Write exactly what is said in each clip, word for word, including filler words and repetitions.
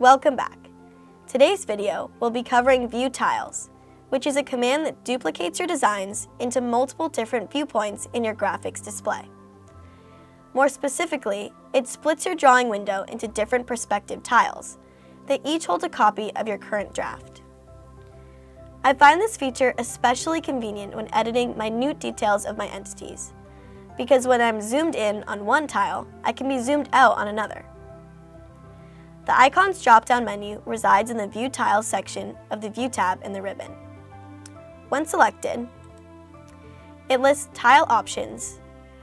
Welcome back. Today's video will be covering View Tiles, which is a command that duplicates your designs into multiple different viewpoints in your graphics display. More specifically, it splits your drawing window into different perspective tiles. They each hold a copy of your current draft. I find this feature especially convenient when editing minute details of my entities, because when I'm zoomed in on one tile, I can be zoomed out on another. The Icons drop-down menu resides in the View Tiles section of the View tab in the ribbon. When selected, it lists tile options,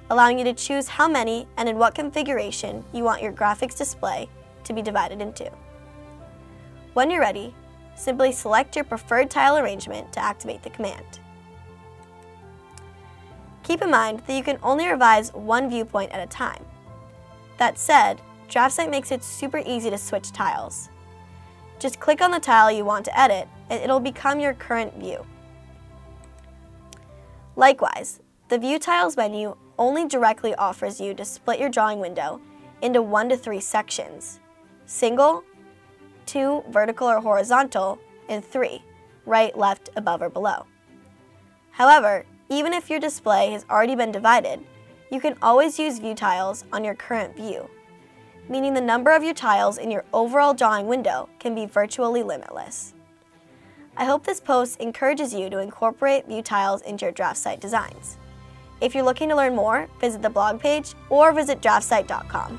allowing you to choose how many and in what configuration you want your graphics display to be divided into. When you're ready, simply select your preferred tile arrangement to activate the command. Keep in mind that you can only revise one viewpoint at a time. That said, DraftSight makes it super easy to switch tiles. Just click on the tile you want to edit and it'll become your current view. Likewise, the View Tiles menu only directly offers you to split your drawing window into one to three sections: single, two, vertical or horizontal, and three, right, left, above, or below. However, even if your display has already been divided, you can always use View Tiles on your current view, meaning the number of your tiles in your overall drawing window can be virtually limitless. I hope this post encourages you to incorporate View Tiles into your DraftSight designs. If you're looking to learn more, visit the blog page or visit DraftSight dot com.